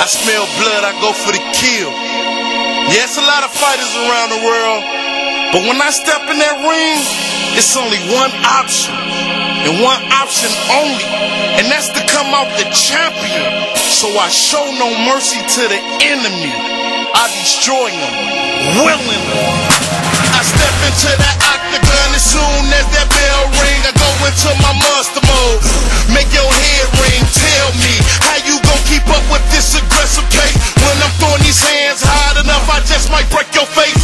I smell blood, I go for the kill. Yes, a lot of fighters around the world, but when I step in that ring, it's only one option, and one option only, and that's to come out the champion. So I show no mercy to the enemy. I destroy him willingly. I step into that octagon as soon as that bell ring. I go into my monster mode, make your head ring. Tell me how you gon' keep up with this aggressive pace. When I'm throwing these hands hard enough, I just might break your face.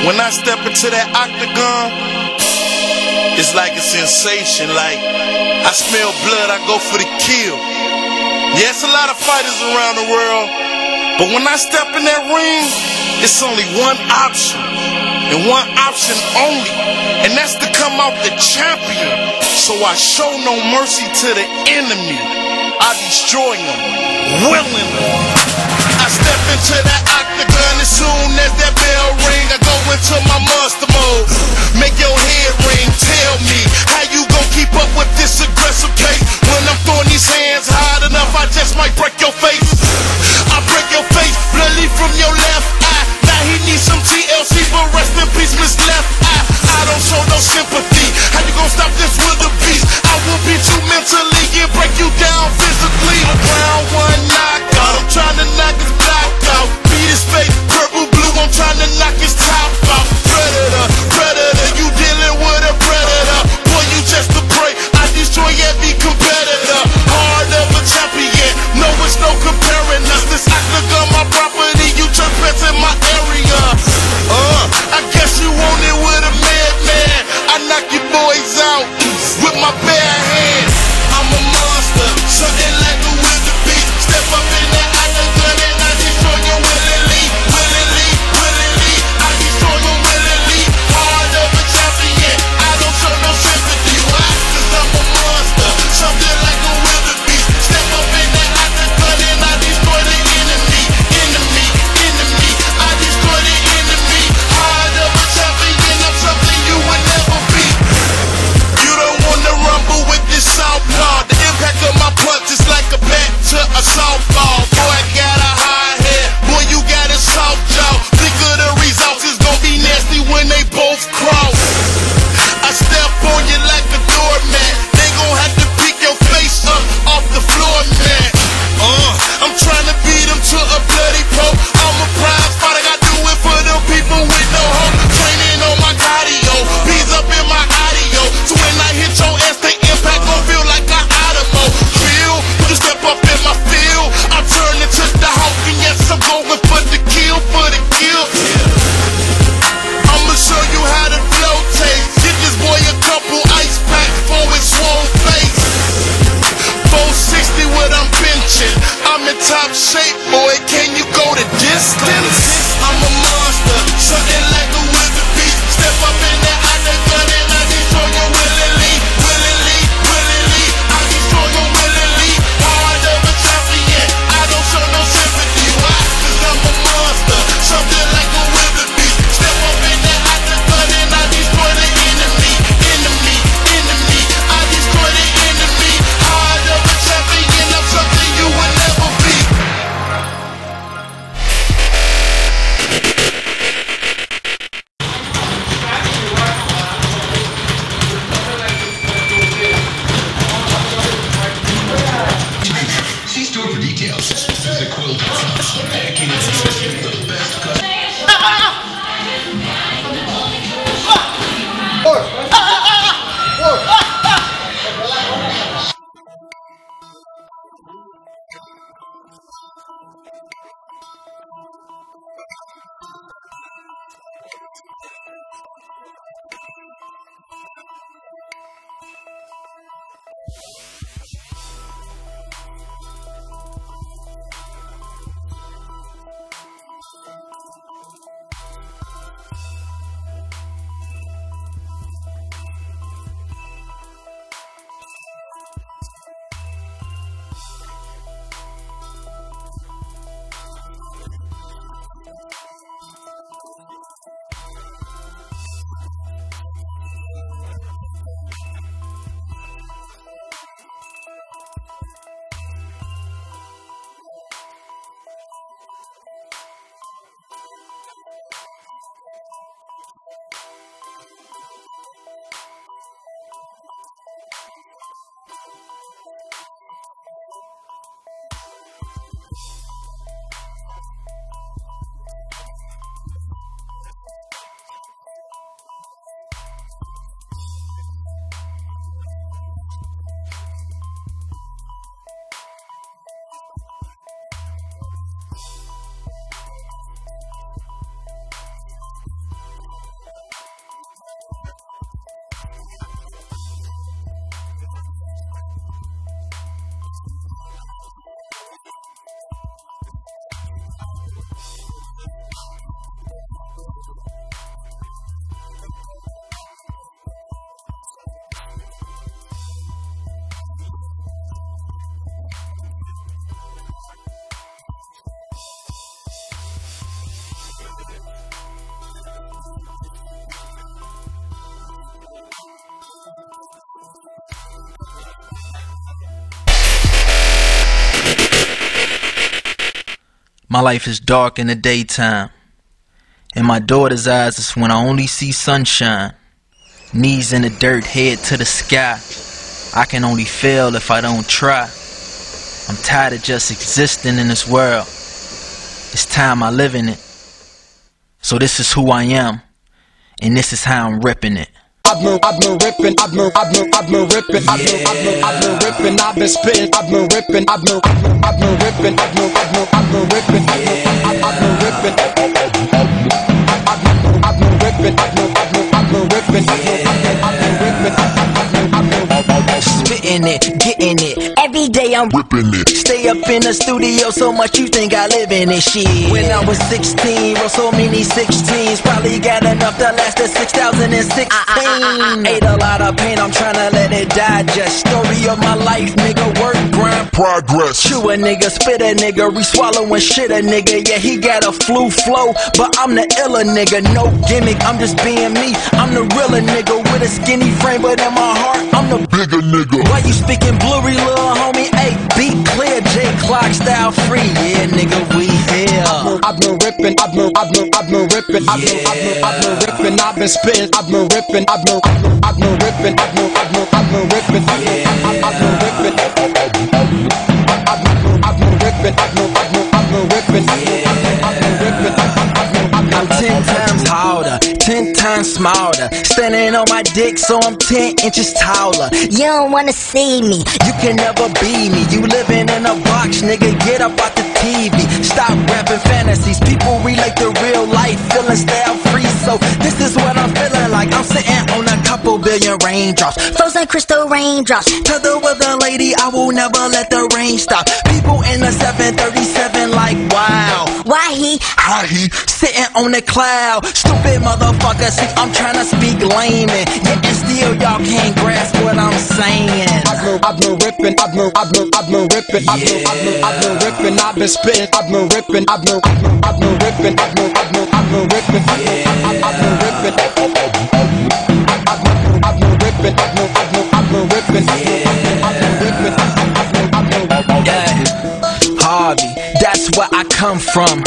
When I step into that octagon, it's like a sensation, like I smell blood, I go for the kill. Yes, a lot of fighters around the world, but when I step in that ring, it's only one option, and one option only, and that's to come out the champion. So I show no mercy to the enemy. I destroy him willingly. I step into that octagon as soon as that bell rings. I go into my monster mode, make your head ring. Tell me how you gon' keep up with this aggressive pace. When I'm throwing these hands hard enough, I just might break your face. I break your face, bloody from your left eye. Now he needs some TLC, but rest in peace, Miss Left Eye. I don't show no sympathy. How you gon' stop this with a beast? I will beat you mentally and break you down physically. Round one knockout, I'm trying to knock his block out. Beat his face, purple, blue, I'm trying to knock his top out. Predator, predator, you dealing with a predator. Boy, you just a prey, I destroy every competitor. Heart of a champion, no, it's no comparing us. This octagon, my property, you trespass in my area. I guess you want it with a madman. I knock you boys out with my bare hands. I'm a monster, something like a wizard beast. Step up in that octagon and I destroy you willingly, willingly, willingly. I My life is dark in the daytime. In my daughter's eyes is when I only see sunshine. Knees in the dirt, head to the sky. I can only fail if I don't try. I'm tired of just existing in this world. It's time I live in it. So this is who I am, and this is how I'm ripping it. Spitting it, getting it, every day I'm ripping it. Stay up in the studio so much you think I live in this shit. When I was 16, wrote so many 16s. Probably got enough that lasted 6,016. Ate a lot of pain, I'm tryna let it digest. Story of my life, nigga, work, grind, progress. Chew a nigga, spit a nigga, re-swallowing shit a nigga. Yeah, he got a flu flow, but I'm the iller nigga. No gimmick, I'm just being me. I'm the realer nigga with a skinny frame, but in my heart, I'm the bigger nigga. Why you speaking blurry, little homie? Hey, be clear, J.Clark style free. Yeah, nigga, we here. I'm 10 times harder, 10 times smarter. Standing on my dick, so I'm 10 inches taller. You don't wanna see me, you can never be me. You living in a box, nigga, get up out the TV. Stop rapping fantasies, people relate to real life. Feeling style free, so this is what I'm feeling like. I'm sitting on a couple billion raindrops, frozen crystal raindrops. Tell the weather lady I will never let the rain stop. People in the 737 like wow. Why he? How he? Sitting on the cloud. Stupid motherfucker, see I'm trying to speak layman. Yeah, and still y'all can't grasp what I'm saying. Harvey, that's where I come from,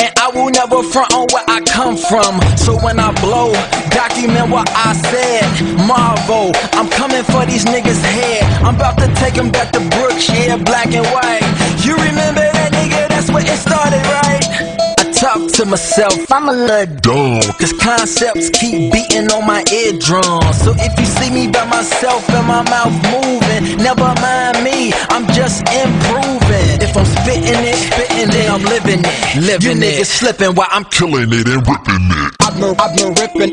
and I will never front on where I come from. So when I blow, document what I said. Marvel, I'm coming for these niggas' head. I'm about to take them back to Brookshire, black and white. You remember that nigga? That's where it started, right? Talk to myself, I'm a little dumb, cause concepts keep beating on my eardrums. So if you see me by myself and my mouth moving, never mind me, I'm just improving. If I'm spitting it, then I'm living it. Living you niggas slipping while I'm killing it and ripping it. I've been ripping.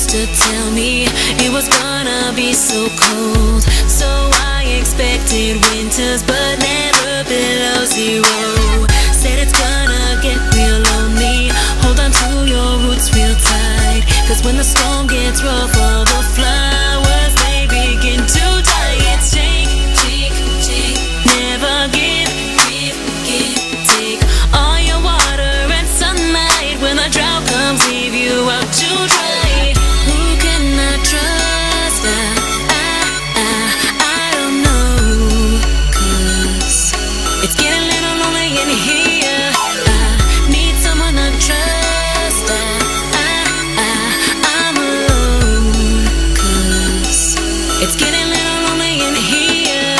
used to tell me it was gonna be so cold, so I expected winters but never below zero. Said it's gonna get real lonely, hold on to your roots real tight, cause when the storm gets rough, all the flowers they begin to die. It's shake, shake, shake, never give, give, give, take all your water and sunlight. When the drought comes, leave you out to dry. Who can I trust? I don't know, cause it's getting a little lonely in here. I need someone I trust. I'm alone, cause it's getting a little lonely in here.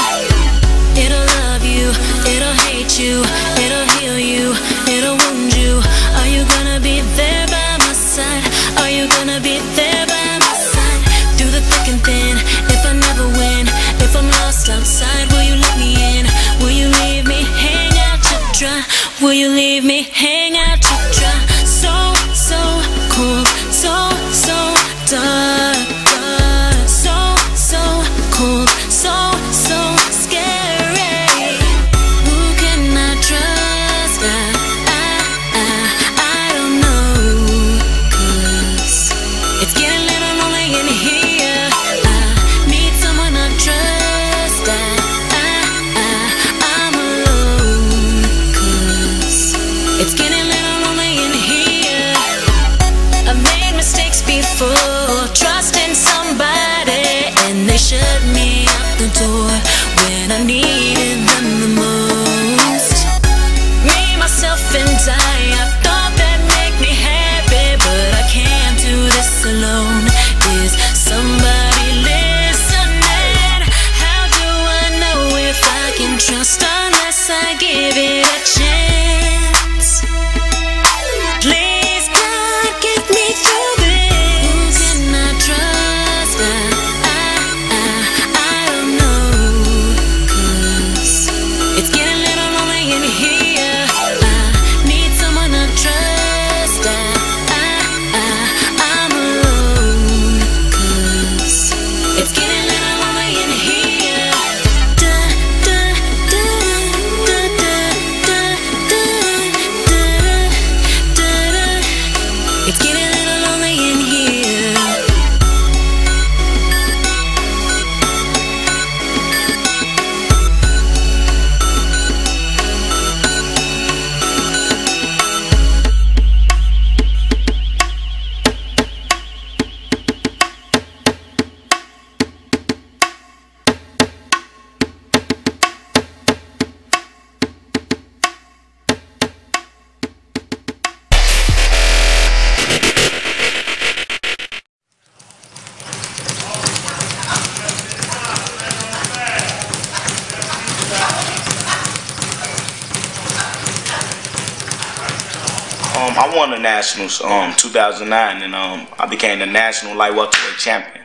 It'll love you, it'll hate you, it'll heal you, it'll wound you. Are you gonna be there by my side? Are you gonna be there by my side? Through the thick and thin, if I never win, if I'm lost outside, will you let me in? Will you leave me hang out to dry? Will you leave me hang out to dry? So, so cold, so, so dark, dark. So, so cold, so, so scary. Who can I trust? I don't know, cause it's getting a little lonely in here. I need someone I trust. I'm alone, cause it's getting a little lonely in here. I've made mistakes before, trusting somebody, and they shut me out the door when I needed them the most. Me, myself, and I thought that'd make me happy, but I can't do this alone. Is somebody listening? How do I know if I can trust unless I give it a chance? Please, God, get me through this. Who can I trust? I don't know, cause it's getting a little lonely in here. I need someone I trust. I'm alone, cause it's getting a little lonely in here. Da, da, da, da, da, da, da, da, da. It's getting a little lonely in here. I won the nationals 2009, and I became the national light welterweight champion.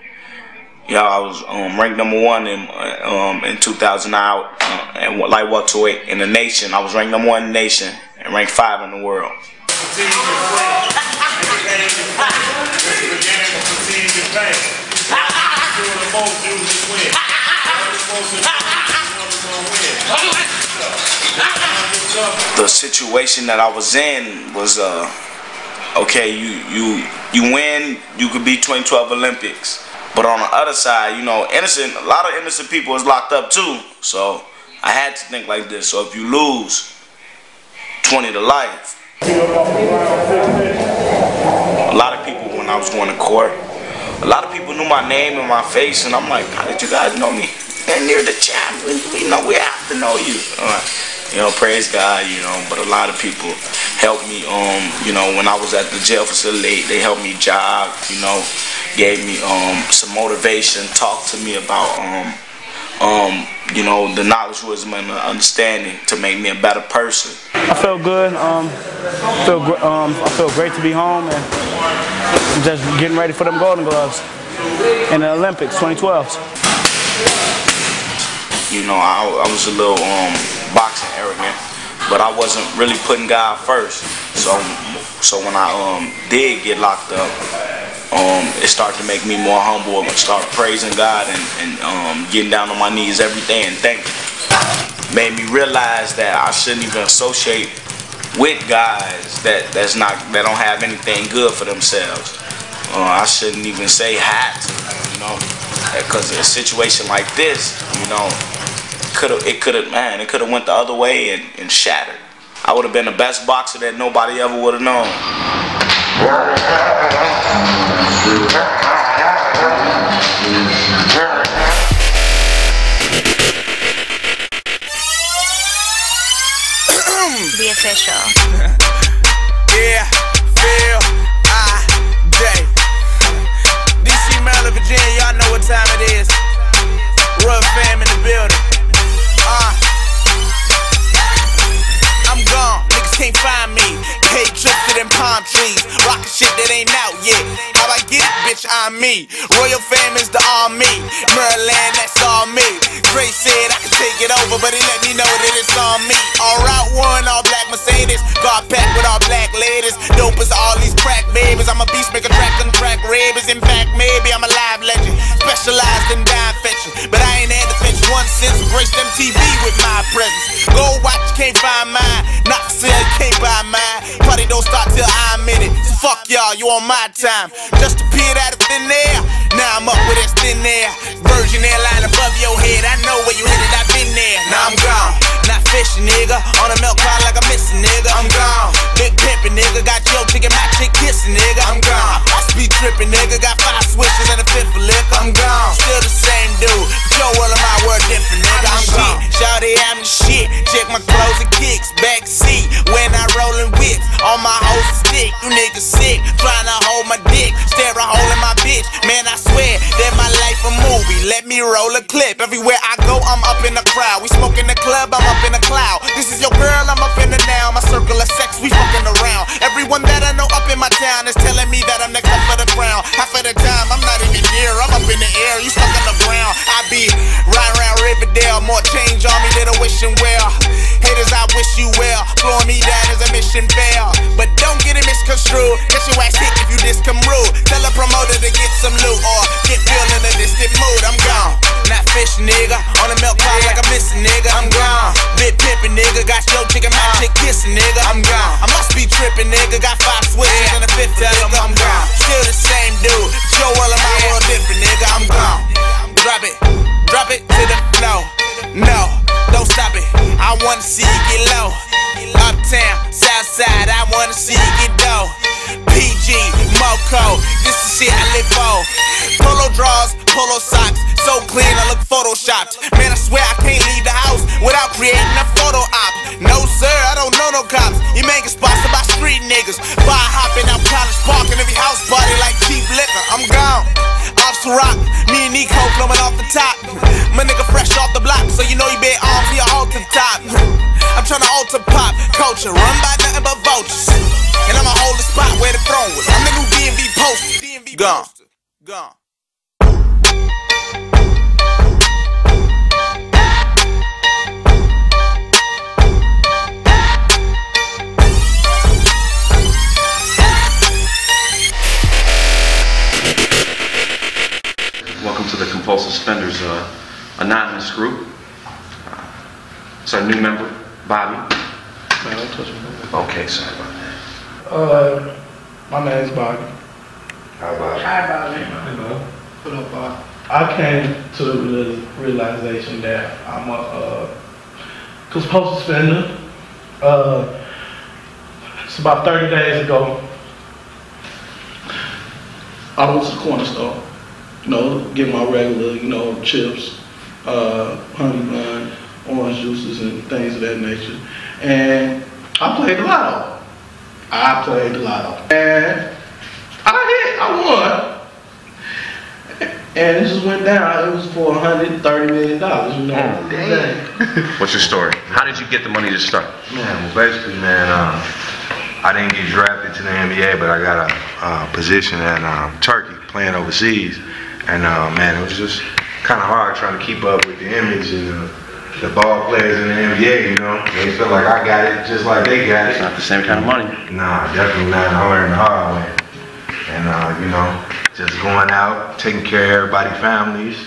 You know, I was ranked #1 in 2009 and light welterweight in the nation. I was ranked #1 in the nation and ranked 5 in the world. The situation that I was in was, okay, you win, you could be 2012 Olympics, but on the other side, you know, a lot of innocent people is locked up too. So I had to think like this. So if you lose 20 to life, a lot of people when I was going to court, a lot of people knew my name and my face, and I'm like, how did you guys know me? And near the champ, we have to know you. All right. You know, praise God, you know, but a lot of people helped me, you know, when I was at the jail facility, they helped me jog, you know, gave me some motivation, talked to me about, you know, the knowledge, wisdom, and the understanding to make me a better person. I feel good. I feel great to be home and just getting ready for them Golden Gloves in the Olympics, 2012. You know, I was a little boxing arrogant, but I wasn't really putting God first. So when I did get locked up, it started to make me more humble and start praising God and getting down on my knees every day and thanking Him. Made me realize that I shouldn't even associate with guys that don't have anything good for themselves. I shouldn't even say hi to them, you know, because a situation like this, you know, it could have went the other way and shattered. I would have been the best boxer that nobody ever would have known. The official. Yeah, Phil, I, J. DC, Maryland, Virginia, y'all know what time it is. Royal fam in the building. I'm gone, niggas can't find me. Paid trips to them palm trees, rockin' shit that ain't out yet. How I get it, bitch, I'm me. Royal fam is the army. Maryland, that's all me. Dre said I could take it over, but he let me know that it's on me. All Route 1, all black Mercedes, got packed with all black ladies. Dope as all these crack babies. I'm a beast maker, crack them crack rabies. In fact, maybe I'm a live legend, specialized in dime fetching, but I ain't had to fetch 1 cent. Grace them TV with my presence. Go watch, can't find mine. Not sell, can't buy mine. Party don't start till I'm in it. So fuck y'all, you on my time. Just appeared out of thin air. Now I'm up with that thin air. Virgin airline above your head. I know where you headed, I've been there. Now I'm gone, not fishing, nigga. On a milk cart like a missing, nigga. I'm gone, big pimpin', nigga. Got your chick and my chick kissing, nigga. I'm gone, I be trippin', nigga. Got 5 switches and a 5th of liquor. I'm gone, still the same dude. But your world and my world different, nigga. I'm gone, shawty, I'm the shit. Check my clothes and kicks, backseat when I rollin' whips. All my hoes is thick, you niggas sick. Trying to hold my dick, stare a hole in my bitch. Man, I swear that my life a movie. Let me roll a clip. Everywhere I go, I'm up in the crowd. We smoke in the club, I'm up in the cloud. This is your girl, I'm up in the now. My circle of sex, we fucking around. Everyone that I know up in my town is telling me that I'm next up for the crown. Half of the time, I'm not even here. I'm up in the air, you stuck on the ground. I be riding around Riverdale. More change on me than a wishing well. Haters, I wish you well. Blowing me down is a mission fail. But don't get it misconstrued. Get your ass hit if you dis come rude. Tell a promoter to get some loot or get filled in a distant mood. I'm gone, not fish, nigga. On a milk pot like a missing, nigga. I'm gone, bit pimpin', nigga. Got your chick and my chick kissin', nigga. I'm gone, I must be trippin', nigga. Got 5 switches and a 5th of them. I'm gone, still the same dude. Your world and my world different, nigga. I'm gone. Drop it to the flow. No, don't stop it. I wanna see you get low. Uptown, Southside, I wanna see you get dough. PG, Moco, this is shit I live for. Polo draws, polo socks, so clean I look photoshopped. Man, I swear I can't leave the house without creating a photo op. No sir, I don't know no cops. You making sponsored by street niggas. Bar hopping out College Park in every house party like cheap liquor. I'm gone, off to rock. Me and Nico blowing off the top. My nigga fresh off the block, so you know he been on to your altar top. I'm tryna alter pop culture, run by nothing but vultures. And I'ma hold the spot where the throne was. I'm the new DMV poster. Gone. Gone. Welcome to the Compulsive Spenders Anonymous Group. It's our new member, Bobby. Man, don't touch me. Okay, sorry about that. My name's Bobby. Hi, Bobby. Hi, Bobby. Hey, Bob. What up, Bob? I came to the realization that I'm a compulsive spender. It's about 30 days ago. I went to the corner store, you know, get my regular, you know, chips, honey bun, orange juices and things of that nature. And I played the lotto. And I won. And it just went down. It was for $130 million, you know. Oh, damn. What's your story? How did you get the money to start? Man, well, basically, man, I didn't get drafted to the NBA, but I got a position at Turkey, playing overseas. And man, it was just kind of hard trying to keep up with the image and the ball players in the NBA, you know, they feel like I got it just like they got it. It's not the same kind of money. Nah, definitely not. I learned the hard way. And, you know, Just going out, taking care of everybody's families,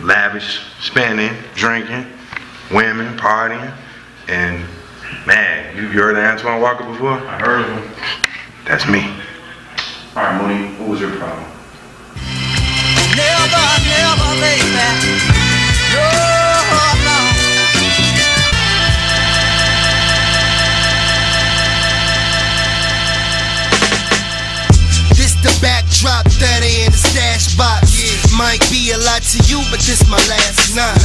lavish spending, drinking, women, partying, and man, you heard of Antoine Walker before? I heard of him. That's me. All right, Mooney, what was your problem? Never, never, baby. No, no. This the backdrop that ain't in the stash box. Yeah. Might be a lot to you, but this my last night.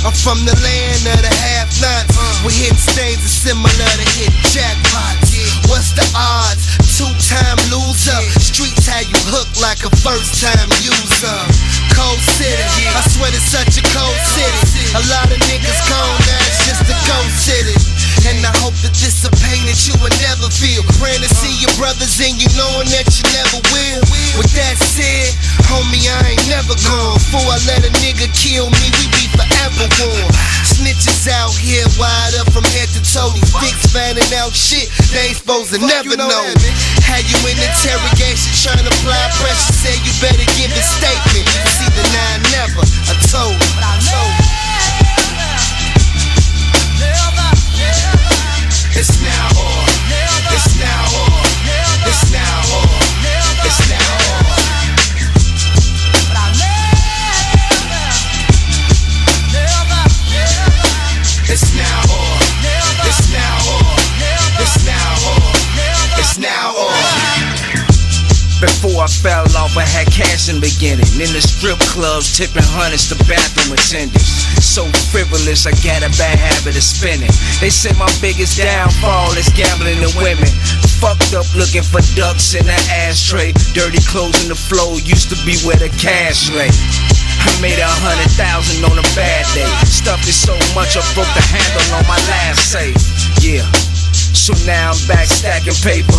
I'm from the land of the half-nots. We're hitting stains that's similar to hit jackpots. Yeah. What's the odds? Two-time loser. Yeah. Streets how you hook like a first-time user. Cold city, yeah. I swear it's such a cold city. A lot of niggas gone, now it's just a ghost city. And I hope that this a pain that you will never feel. Praying to see your brothers and you knowing that you never will. With that said, homie, I ain't never gone. Before I let a nigga kill me, we be forever gone. Snitches out here wide up from head to toe. These dicks finding out shit they ain't supposed to never know. How you in interrogation trying to apply pressure? Say you better give a statement. It's either nah, never. I told you. It's now or it's now or it's now or it's now or. But I'll never, it's now or it's now or it's now or it's now or. Before I fell off, I had cash in the beginning. In the strip clubs, tipping hundreds to bathroom attendants. So frivolous, I got a bad habit of spinning. They said my biggest downfall is gambling and women. Fucked up looking for ducks in an ashtray. Dirty clothes in the floor used to be where the cash lay. I made 100,000 on a bad day. Stuffed it so much I broke the handle on my last safe. Yeah. So now I'm back stacking paper,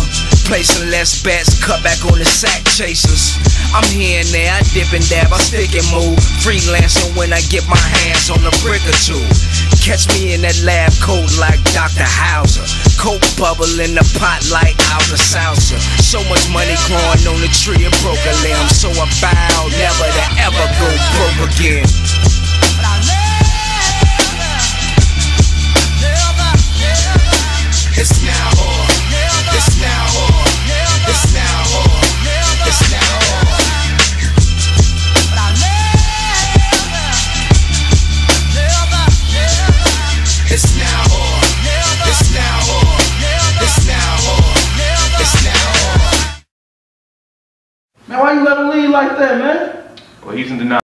placing less bets, cut back on the sack chasers. I'm here and there, I dip and dab, I stick and move, freelancing when I get my hands on a brick or two. Catch me in that lab coat like Dr. Hauser, coke bubble in the pot like Alka Seltzer. So much money growing on the tree and broke a limb, so I vow never to ever go broke again. It's now or it's now or it's now or it's now or. But I'll never, it's now or it's now or it's now or it's now or. Man, why you let him leave like that, man? Well, he's in denial.